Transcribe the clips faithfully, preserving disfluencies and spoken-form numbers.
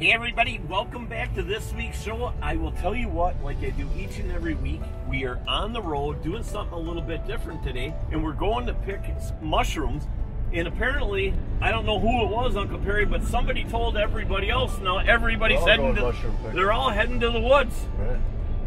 Hey everybody, welcome back to this week's show. I will tell you what, like I do each and every week, we are on the road doing something a little bit different today, and we're going to pick mushrooms. And apparently, I don't know who it was, Uncle Perry, but somebody told everybody else. Now everybody's heading to, they're all heading to the woods. Right.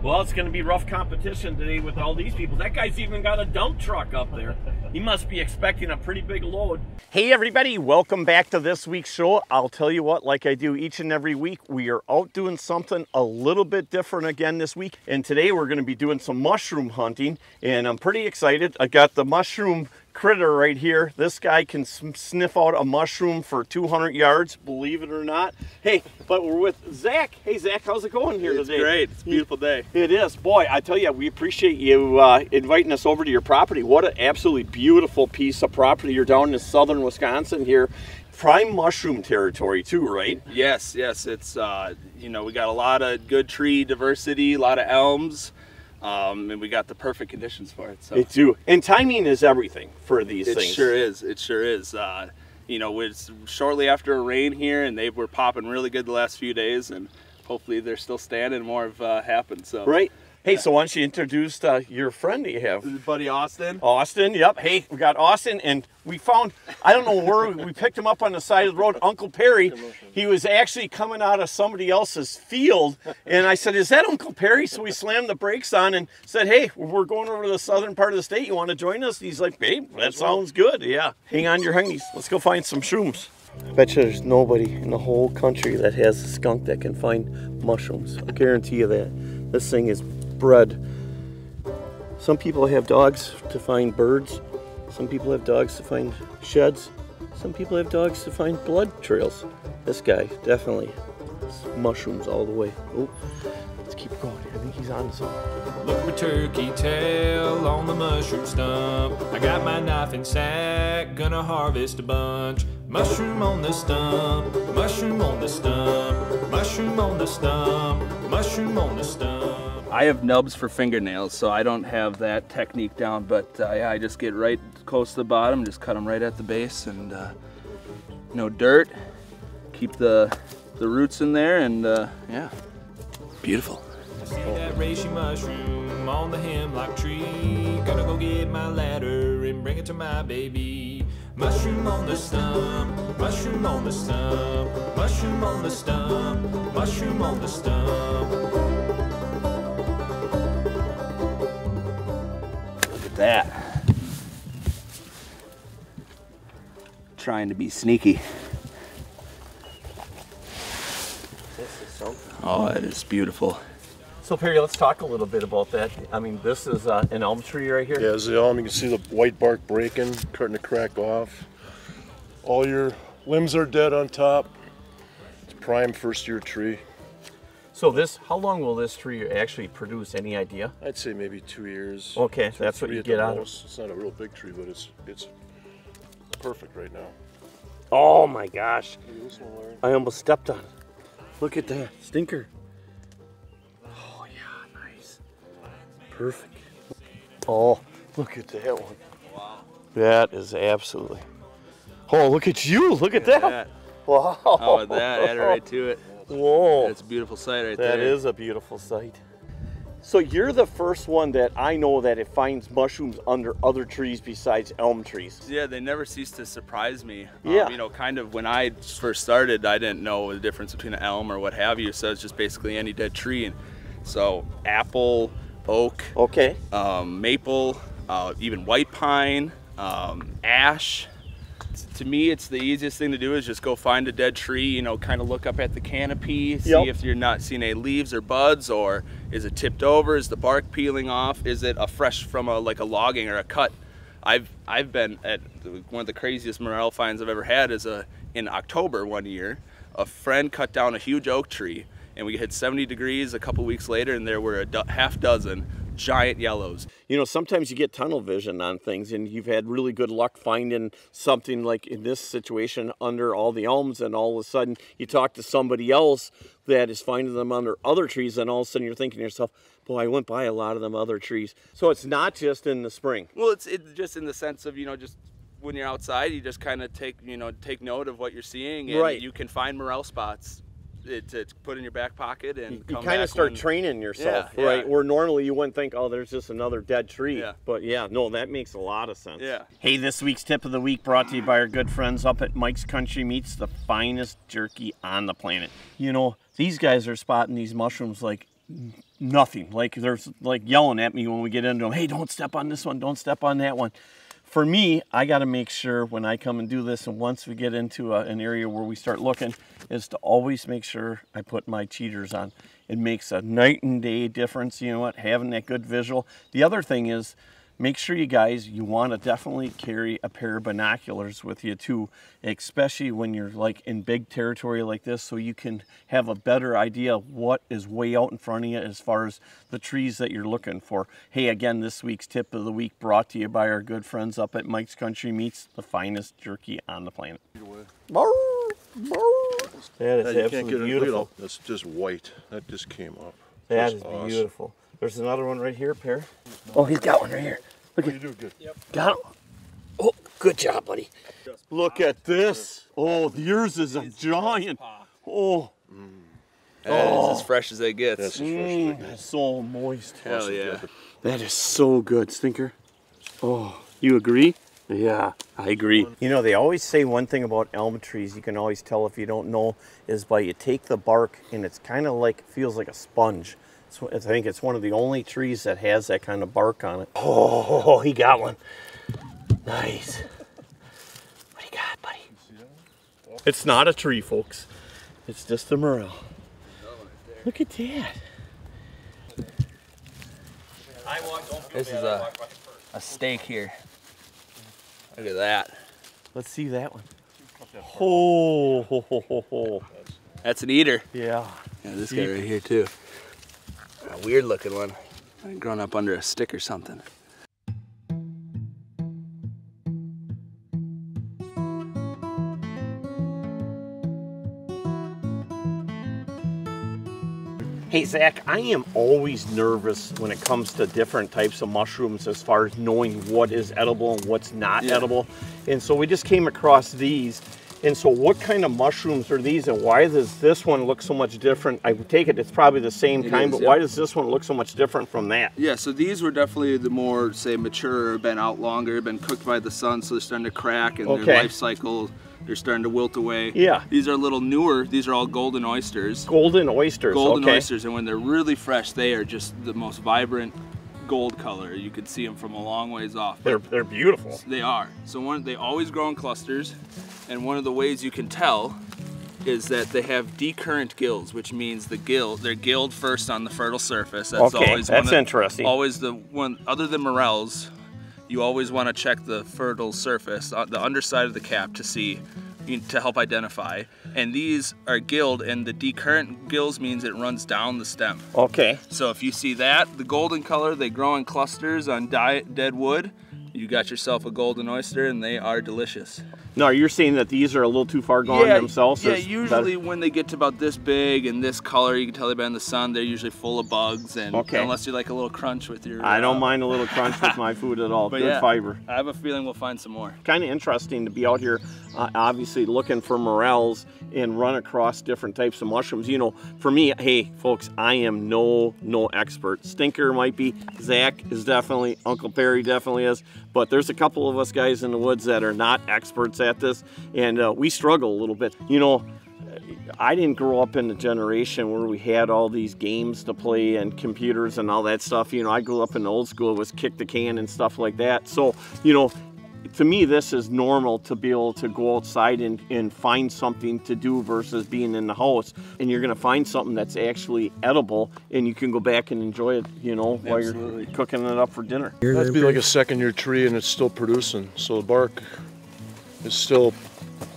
Well, it's going to be rough competition today with all these people. That guy's even got a dump truck up there. He must be expecting a pretty big load. Hey everybody, welcome back to this week's show. I'll tell you what, like I do each and every week, we are out doing something a little bit different again this week. And today we're gonna be doing some mushroom hunting, and I'm pretty excited. I got the mushroom critter right here. This guy can sniff out a mushroom for two hundred yards, believe it or not. Hey, but we're with Zach. Hey Zach, how's it going here it's today? It's great, it's a beautiful day. It is, boy, I tell you, we appreciate you uh, inviting us over to your property. What an absolutely beautiful piece of property. You're down in southern Wisconsin here. Prime mushroom territory too, right? Yes, yes, it's, uh, you know, we got a lot of good tree diversity, a lot of elms. Um, and we got the perfect conditions for it. So. They do. And timing is everything for these it things. It sure is. It sure is. Uh, you know, it's shortly after a rain here, and they were popping really good the last few days, and hopefully they're still standing. More have uh, happened. So. Right. Hey, so why don't you introduce uh, your friend that you have? This is buddy Austin. Austin, yep. Hey, we got Austin, and we found, I don't know where, we picked him up on the side of the road. Uncle Perry, he was actually coming out of somebody else's field, and I said, is that Uncle Perry? So we slammed the brakes on and said, hey, we're going over to the southern part of the state. You want to join us? And he's like, babe, that sounds good. Yeah, hang on to your hungies. Let's go find some shrooms. I bet you there's nobody in the whole country that has a skunk that can find mushrooms. I guarantee you that. This thing is bred. Some people have dogs to find birds. Some people have dogs to find sheds. Some people have dogs to find blood trails. This guy, definitely. Mushrooms all the way. Oh, let's keep going. I think he's on something. Look, my turkey tail on the mushroom stump. I got my knife and sack, gonna harvest a bunch. Mushroom on the stump, mushroom on the stump, mushroom on the stump, mushroom on the stump. I have nubs for fingernails, so I don't have that technique down, but uh, yeah, I just get right close to the bottom, just cut them right at the base, and uh, no dirt, keep the, the roots in there, and uh, yeah, beautiful. I see that reishi mushroom on the hemlock tree, gonna go get my ladder and bring it to my baby. Mushroom on the stump, mushroom on the stump, mushroom on the stump, mushroom on the stump. Look at that. Trying to be sneaky. This is so cool. Oh, it is beautiful. So Perry, let's talk a little bit about that. I mean, this is uh, an elm tree right here. Yeah, this is the elm. You can see the white bark breaking, cutting the crack off. All your limbs are dead on top. It's a prime first year tree. So this, how long will this tree actually produce? Any idea? I'd say maybe two years. Okay, two, that's what you get out of it. It's not a real big tree, but it's, it's perfect right now. Oh my gosh. Look at this one, Larry. I almost stepped on it. Look at that, stinker. Perfect. Oh, look at that one. Wow. That is absolutely. Oh, look at you. Look at, look at that. that. Wow. Oh, at that. Add it right to it. Whoa. That's a beautiful sight right that there. That is a beautiful sight. So you're the first one that I know that it finds mushrooms under other trees besides elm trees. Yeah, they never cease to surprise me. Yeah. Um, you know, kind of when I first started, I didn't know the difference between an elm or what have you. So it's just basically any dead tree. And so apple, oak, okay, um, maple, uh, even white pine, um, ash. To me, it's the easiest thing to do is just go find a dead tree, you know, kind of look up at the canopy, see yep. if you're not seeing any leaves or buds, or is it tipped over, is the bark peeling off, is it a fresh from a like a logging or a cut. I've I've been at one of the craziest Morel finds I've ever had is a in October one year, a friend cut down a huge oak tree. And we hit seventy degrees a couple weeks later, and there were a do half dozen giant yellows. You know, sometimes you get tunnel vision on things, and you've had really good luck finding something like in this situation under all the elms, and all of a sudden you talk to somebody else that is finding them under other trees, and all of a sudden you're thinking to yourself, boy, I went by a lot of them other trees. So it's not just in the spring. Well, it's it just in the sense of, you know, just when you're outside, you just kind of take, you know, take note of what you're seeing, and right. you can find morel spots it's it's put in your back pocket, and you, you kind of start when, training yourself, yeah, right? Yeah. Where normally you wouldn't think, oh, there's just another dead tree. Yeah. But yeah, no, that makes a lot of sense. Yeah. Hey, this week's tip of the week brought to you by our good friends up at Mike's Country Meats, the finest jerky on the planet. You know, these guys are spotting these mushrooms like nothing. Like they're like yelling at me when we get into them. Hey, don't step on this one. Don't step on that one. For me, I got to make sure when I come and do this, and once we get into a, an area where we start looking, is to always make sure I put my cheaters on. It makes a night and day difference, you know what, having that good visual. The other thing is, make sure you guys, you want to definitely carry a pair of binoculars with you too, especially when you're like in big territory like this, so you can have a better idea of what is way out in front of you as far as the trees that you're looking for. Hey, again, this week's tip of the week brought to you by our good friends up at Mike's Country Meats, the finest jerky on the planet. That is absolutely beautiful. That's just white. That just came up. That is beautiful. There's another one right here, pair. Oh, he's got one right here. Look at you. Do good. Yep. Got him. Oh, good job, buddy. Look at this. Oh, yours is a giant. Oh. Mm. Oh. It's as fresh as it gets. That's, mm, that's so moist. Hell yeah. That is so good, Stinker. Oh, you agree? Yeah, I agree. You know, they always say one thing about elm trees, you can always tell if you don't know, is by you take the bark and it's kind of like, feels like a sponge. I think it's one of the only trees that has that kind of bark on it. Oh, he got one. Nice. What do you got, buddy? It's not a tree, folks. It's just a morel. Look at that. This is a, a steak here. Look at that. Let's see that one. Oh, ho, ho, ho, ho. That's an eater. Yeah. Yeah, this guy right here, too. A weird looking one. I'd grown up under a stick or something. Hey Zach, I am always nervous when it comes to different types of mushrooms as far as knowing what is edible and what's not yeah. edible. And so we just came across these. And so what kind of mushrooms are these, and why does this one look so much different? I take it it's probably the same it kind, is, but yeah. why does this one look so much different from that? Yeah, so these were definitely the more, say, mature, been out longer, been cooked by the sun, so they're starting to crack, and okay. their life cycle, they're starting to wilt away. Yeah. These are a little newer. These are all golden oysters. Golden oysters, Golden okay. oysters, and when they're really fresh, they are just the most vibrant gold color. You could see them from a long ways off. They're, they're beautiful. They are. So one, they always grow in clusters. And one of the ways you can tell is that they have decurrent gills, which means the gill, they're gilled first on the fertile surface. That's okay, always that's one of, interesting. Always the one, other than morels, you always want to check the fertile surface, the underside of the cap to see, to help identify. And these are gilled, and the decurrent gills means it runs down the stem. Okay. So if you see that, the golden color, they grow in clusters on dead wood. You got yourself a golden oyster, and they are delicious. No, you're saying that these are a little too far gone yeah, themselves? Yeah, usually better? When they get to about this big and this color, you can tell they've been in the sun, they're usually full of bugs, and okay. unless you like a little crunch with your... I don't uh, mind a little crunch with my food at all, good yeah, fiber. I have a feeling we'll find some more. Kind of interesting to be out here, uh, obviously looking for morels and run across different types of mushrooms. You know, for me, hey, folks, I am no, no expert. Stinker might be, Zach is definitely, Uncle Perry definitely is. But there's a couple of us guys in the woods that are not experts at this, and uh, we struggle a little bit. You know, I didn't grow up in a generation where we had all these games to play and computers and all that stuff. You know, I grew up in the old school, it was kick the can and stuff like that. So, you know, to me, this is normal to be able to go outside and, and find something to do versus being in the house. And you're going to find something that's actually edible, and you can go back and enjoy it, you know, while Absolutely. You're cooking it up for dinner. That'd be like a second-year tree, and it's still producing. So the bark is still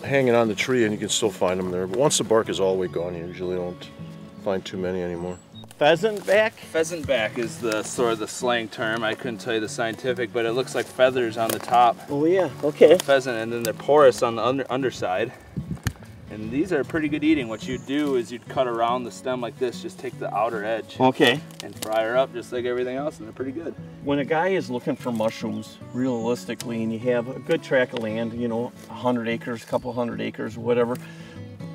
hanging on the tree, and you can still find them there. But once the bark is all the way gone, you usually don't find too many anymore. Pheasant back? Pheasant back is the sort of the slang term. I couldn't tell you the scientific, but it looks like feathers on the top. Oh yeah, okay. Pheasant, and then they're porous on the under, underside. And these are pretty good eating. What you'd do is you'd cut around the stem like this, just take the outer edge. Okay. And fry her up just like everything else, and they're pretty good. When a guy is looking for mushrooms, realistically, and you have a good tract of land, you know, a hundred acres, a couple hundred acres, whatever,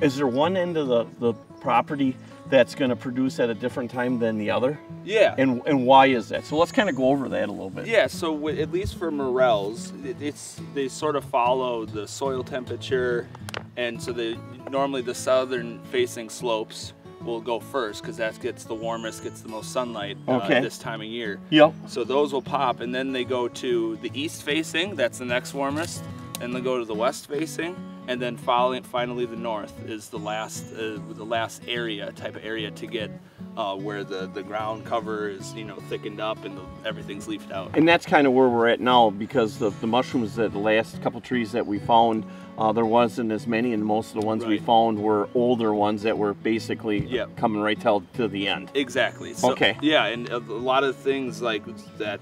is there one end of the, the property that's going to produce at a different time than the other? Yeah. And and why is that? So let's kind of go over that a little bit. Yeah, so w at least for morels, it, it's they sort of follow the soil temperature, and so they normally the southern facing slopes will go first because that gets the warmest, gets the most sunlight okay. uh, this time of year. Yep. So those will pop, and then they go to the east facing, that's the next warmest, and they go to the west facing, and then following, finally the north is the last uh, the last area, type of area to get uh, where the, the ground cover is, you know, thickened up and the, everything's leafed out. And that's kind of where we're at now because the, the mushrooms, that the last couple trees that we found, uh, there wasn't as many, and most of the ones right. we found were older ones that were basically yep. coming right till to the end. Exactly. So, okay. Yeah, and a lot of things like that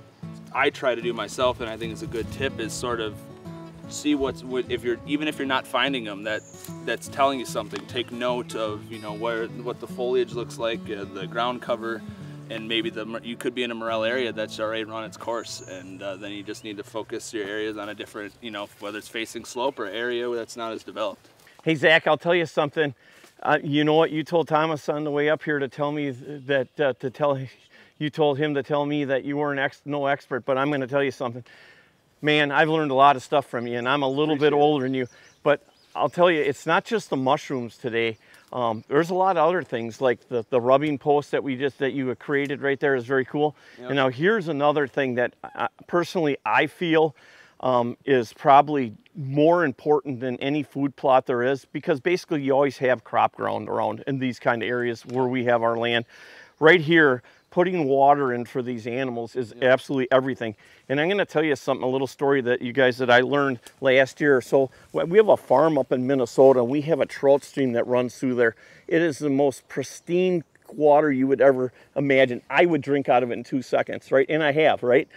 I try to do myself, and I think it's a good tip, is sort of see what's what, if you're even if you're not finding them, that that's telling you something. Take note of, you know, where what the foliage looks like, uh, the ground cover, and maybe the you could be in a morel area that's already run its course, and uh, then you just need to focus your areas on a different, you know, whether it's facing slope or area that's not as developed. Hey Zach, I'll tell you something. Uh, you know what you told Thomas on the way up here to tell me that uh, to tell you told him to tell me that you were an ex no expert, but I'm going to tell you something. Man, I've learned a lot of stuff from you, and I'm a little Appreciate bit older than you, but I'll tell you, it's not just the mushrooms today. Um, there's a lot of other things, like the, the rubbing post that we just, that you created right there is very cool. Yep. And now here's another thing that I, personally I feel um, is probably more important than any food plot there is, because basically you always have crop ground around in these kind of areas where we have our land. Right here, putting water in for these animals is yep. absolutely everything. And I'm going to tell you something, a little story that you guys, that I learned last year. So we have a farm up in Minnesota, and we have a trout stream that runs through there. It is the most pristine water you would ever imagine. I would drink out of it in two seconds, right? And I have, right?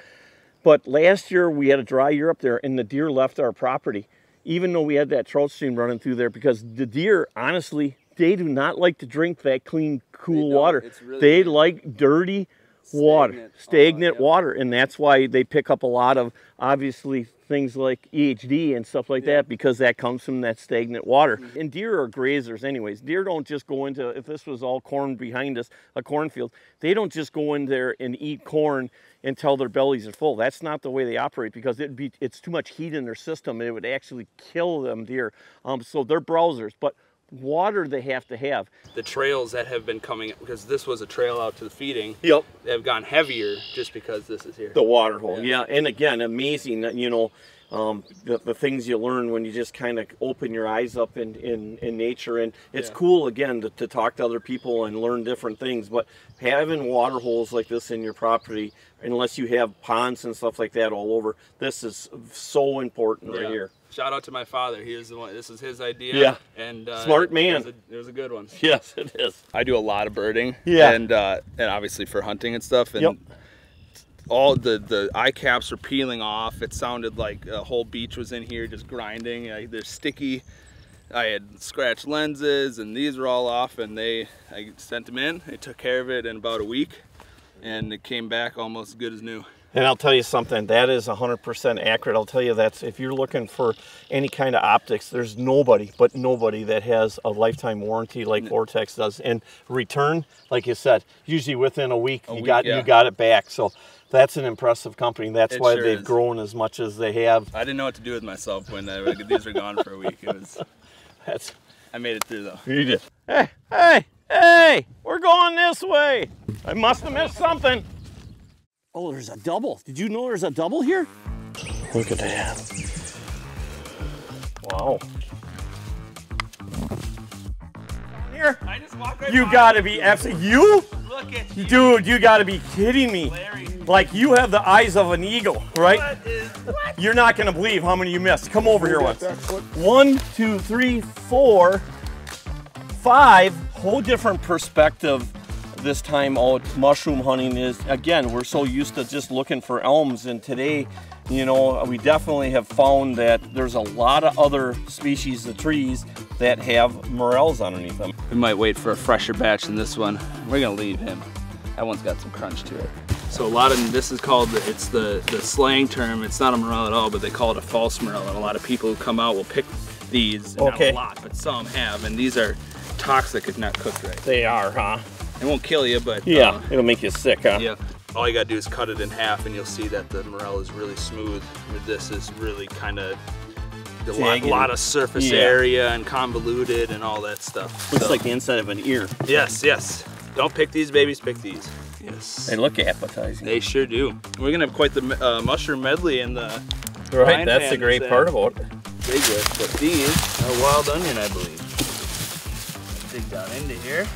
But last year we had a dry year up there, and the deer left our property, even though we had that trout stream running through there, because the deer, honestly, they do not like to drink that clean, cool they water. Really they weird. like dirty stagnant. water, stagnant oh, yeah. water. And that's why they pick up a lot of, obviously, things like E H D and stuff like yeah. that, because that comes from that stagnant water. Mm-hmm. And deer are grazers anyways. Deer don't just go into, if this was all corn behind us, a cornfield, they don't just go in there and eat corn until their bellies are full. That's not the way they operate, because it'd be, it's too much heat in their system, and it would actually kill them deer. Um, so they're browsers. But water they have to have. The trails that have been coming, because this was a trail out to the feeding, yep, they've gone heavier just because this is here. The water hole, yeah. yeah. And again, amazing, you know, um, the, the things you learn when you just kind of open your eyes up in, in, in nature. And it's yeah. cool, again, to, to talk to other people and learn different things. But having water holes like this in your property, unless you have ponds and stuff like that all over, this is so important yeah. right here. Shout out to my father. He is the one. This is his idea. Yeah. And uh, smart man. It was, a, it was a good one. Yes, it is. I do a lot of birding. Yeah. And uh, and obviously for hunting and stuff. And yep. all the the eye caps were peeling off. It sounded like a whole beach was in here just grinding. I, they're sticky. I had scratched lenses, and these were all off. And they, I sent them in. They took care of it in about a week, and it came back almost as good as new. And I'll tell you something, that is one hundred percent accurate. I'll tell you that's, if you're looking for any kind of optics, there's nobody, but nobody that has a lifetime warranty like Vortex does. And return, like you said, usually within a week, a you, week got, yeah. you got it back. So that's an impressive company. That's it why sure they've is. grown as much as they have. I didn't know what to do with myself when I, these were gone for a week. It was, that's, I made it through though. You did. Hey, hey, hey, we're going this way. I must have missed something. Oh, there's a double. Did you know there's a double here? Look at that. Wow. Here. I just walk right you gotta be absolutely. You? Look at you. Dude, you gotta be kidding me. Larry. Like, you have the eyes of an eagle, right? What is, what? You're not gonna believe how many you missed. Come over here once. One, two, three, four, five. Whole different perspective. This time all mushroom hunting is, again, we're so used to just looking for elms, and today, you know, we definitely have found that there's a lot of other species of trees that have morels underneath them. We might wait for a fresher batch than this one. We're gonna leave him. That one's got some crunch to it. So a lot of, this is called, the, it's the, the slang term, it's not a morel at all, but they call it a false morel, and a lot of people who come out will pick these, okay. not a lot, but some have, and these are toxic if not cooked right. They are, huh? It won't kill you, but... Yeah, uh, it'll make you sick, huh? Yeah. All you gotta do is cut it in half and you'll see that the morel is really smooth. This is really kind of a lot, lot of surface yeah. area and convoluted and all that stuff. Looks so. Like the inside of an ear. Yes, yes. Don't pick these babies, pick these. Yes. They look appetizing. They sure do. We're gonna have quite the uh, mushroom medley in the... Right, that's the great part about it. Big with, but these are wild onion, I believe. Dig down into here.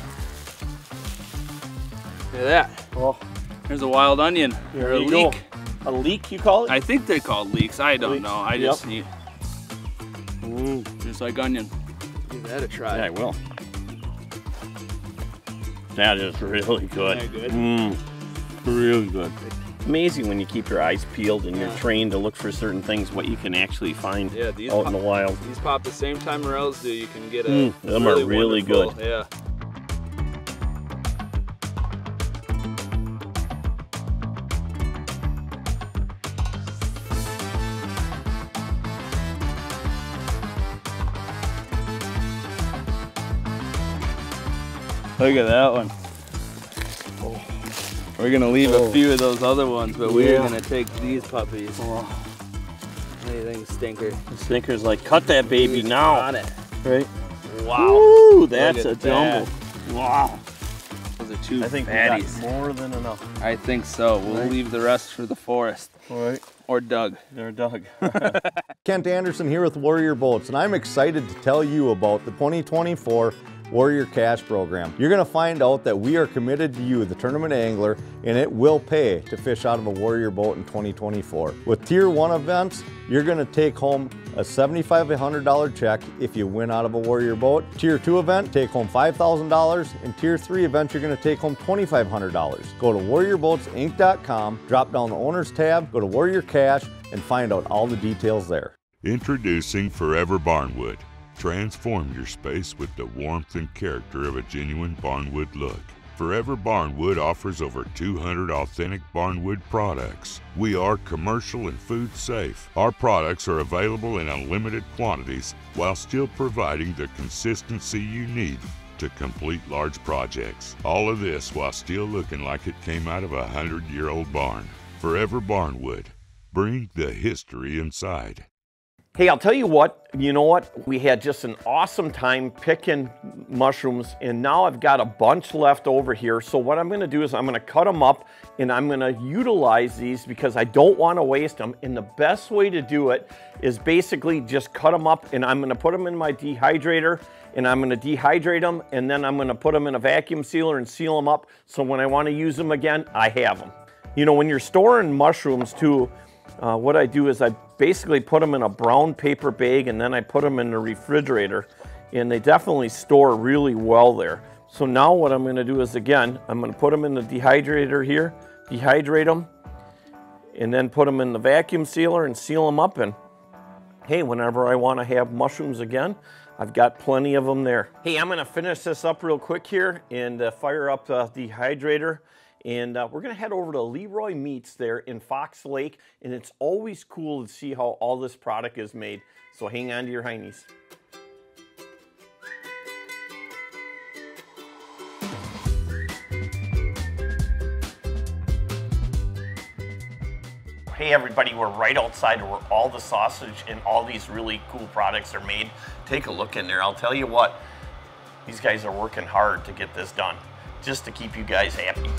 Look at that. Well, there's a wild onion. Or a leek. Go. A leek, you call it? I think they're called leeks. I don't leeks. know. I yep. just eat. Ooh. Just like onion. Give that a try. Yeah, I will. That is really good. Isn't that good? Mm, really good. Amazing when you keep your eyes peeled and you're yeah. trained to look for certain things, what you can actually find yeah, these out pop, in the wild. These pop the same time morels do. You can get a mm, them really are really wonderful. Good. Yeah. Look at that one. Oh. We're gonna leave oh. a few of those other ones, but yeah. we're gonna take these puppies. Oh. What do you think, Stinker? The Stinker's like, cut that baby He's now. Got it. Right? Wow. Woo, that's a jumble. That. Wow. Those are two I think fatties. We got more than enough. I think so. We'll right. leave the rest for the forest. All right. Or Doug. Or Doug. Kent Anderson here with Warrior Boats, and I'm excited to tell you about the twenty twenty-four Warrior Cash program. You're going to find out that we are committed to you, the tournament angler, and it will pay to fish out of a Warrior boat in twenty twenty-four. With tier one events, you're going to take home a seventy-five hundred dollar check if you win out of a Warrior boat. Tier two event, take home five thousand dollars. And tier three event, you're going to take home twenty-five hundred dollars. Go to warrior boats inc dot com, drop down the owners tab, go to Warrior Cash, and find out all the details there. Introducing Forever Barnwood. Transform your space with the warmth and character of a genuine Barnwood look. Forever Barnwood offers over two hundred authentic Barnwood products. We are commercial and food safe. Our products are available in unlimited quantities while still providing the consistency you need to complete large projects. All of this while still looking like it came out of a hundred-year-old barn. Forever Barnwood. Bring the history inside. Hey, I'll tell you what, you know what? We had just an awesome time picking mushrooms, and now I've got a bunch left over here. So what I'm gonna do is I'm gonna cut them up and I'm gonna utilize these because I don't wanna waste them. And the best way to do it is basically just cut them up, and I'm gonna put them in my dehydrator, and I'm gonna dehydrate them, and then I'm gonna put them in a vacuum sealer and seal them up. So when I wanna use them again, I have them. You know, when you're storing mushrooms too, Uh, what I do is I basically put them in a brown paper bag, and then I put them in the refrigerator, and they definitely store really well there. So now what I'm going to do is, again, I'm going to put them in the dehydrator here, dehydrate them, and then put them in the vacuum sealer and seal them up. And hey, whenever I want to have mushrooms again, I've got plenty of them there. Hey, I'm going to finish this up real quick here and uh, fire up the dehydrator. And uh, we're going to head over to Leroy Meats there in Fox Lake. And it's always cool to see how all this product is made. So hang on to your heinies. Hey everybody, we're right outside where all the sausage and all these really cool products are made. Take a look in there. I'll tell you what, these guys are working hard to get this done, just to keep you guys happy.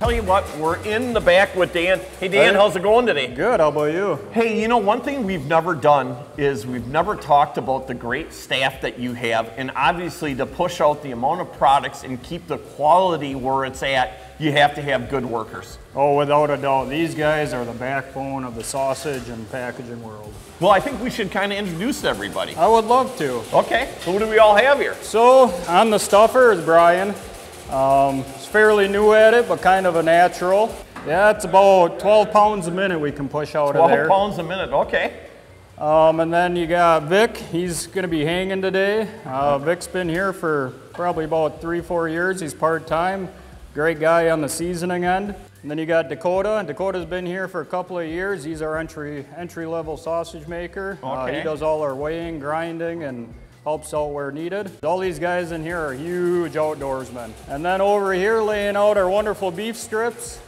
Tell you what, we're in the back with Dan. Hey Dan, hey. How's it going today? Good, how about you? Hey, you know, one thing we've never done is we've never talked about the great staff that you have, and obviously to push out the amount of products and keep the quality where it's at, you have to have good workers. Oh, without a doubt. These guys are the backbone of the sausage and packaging world. Well, I think we should kind of introduce everybody. I would love to. Okay, so what do we all have here? So, on the stuffer is Brian. Um, it's fairly new at it, but kind of a natural. Yeah, it's about twelve pounds a minute we can push out of there. twelve pounds a minute, okay. Um, and then you got Vic. He's going to be hanging today. Uh, Vic's been here for probably about three, four years. He's part-time. Great guy on the seasoning end. And then you got Dakota, and Dakota's been here for a couple of years. He's our entry entry level sausage maker. Okay. Uh, he does all our weighing, grinding, and helps out where needed. All these guys in here are huge outdoorsmen. And then over here laying out our wonderful beef strips.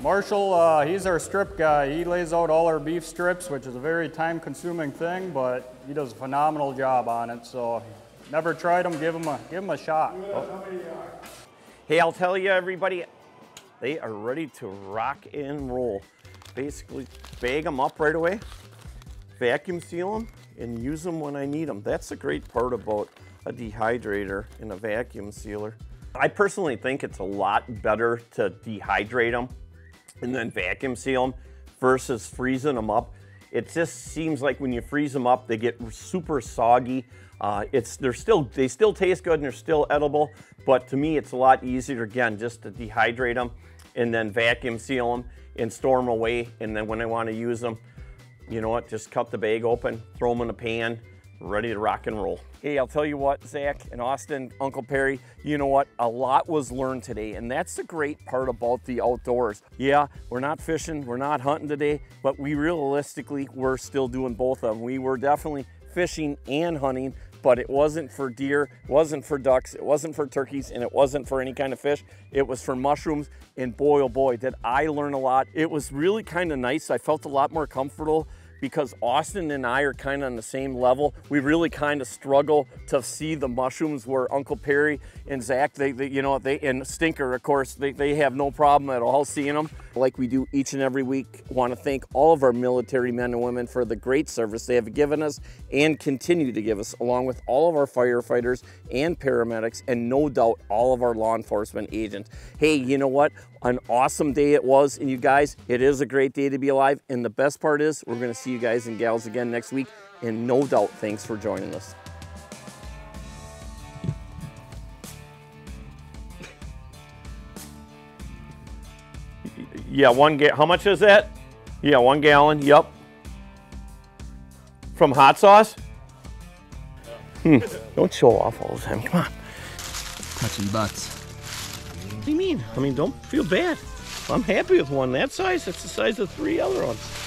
Marshall, uh, he's our strip guy. He lays out all our beef strips, which is a very time-consuming thing, but he does a phenomenal job on it. So, never tried them, give them a give them a shot. Oh. Hey, I'll tell you, everybody, they are ready to rock and roll. Basically, bag them up right away, vacuum seal them, and use them when I need them. That's the great part about a dehydrator and a vacuum sealer. I personally think it's a lot better to dehydrate them and then vacuum seal them versus freezing them up. It just seems like when you freeze them up, they get super soggy. Uh, it's they're still they still taste good and they're still edible, but to me it's a lot easier again just to dehydrate them and then vacuum seal them and store them away. And then when I want to use them, you know what, just cut the bag open, throw them in a pan, ready to rock and roll. Hey, I'll tell you what, Zach and Austin, Uncle Perry, you know what, a lot was learned today, and that's the great part about the outdoors. Yeah, we're not fishing, we're not hunting today, but we realistically, we're still doing both of them. We were definitely fishing and hunting, but it wasn't for deer, it wasn't for ducks, it wasn't for turkeys, and it wasn't for any kind of fish. It was for mushrooms, and boy, oh boy, did I learn a lot. It was really kind of nice. I felt a lot more comfortable because Austin and I are kind of on the same level. We really kind of struggle to see the mushrooms where Uncle Perry and Zach, they, they you know, they and Stinker, of course, they, they have no problem at all seeing them. Like we do each and every week, want to thank all of our military men and women for the great service they have given us and continue to give us, along with all of our firefighters and paramedics, and no doubt all of our law enforcement agents. Hey, you know what? An awesome day it was, and you guys, it is a great day to be alive, and the best part is we're gonna see you guys and gals again next week, and no doubt thanks for joining us. Yeah, one gallon, how much is that? Yeah, one gallon, yep. From hot sauce? Hmm, don't show off all the time, come on. Touching butts. What do you mean? I mean, don't feel bad. I'm happy with one that size. That's the size of three other ones.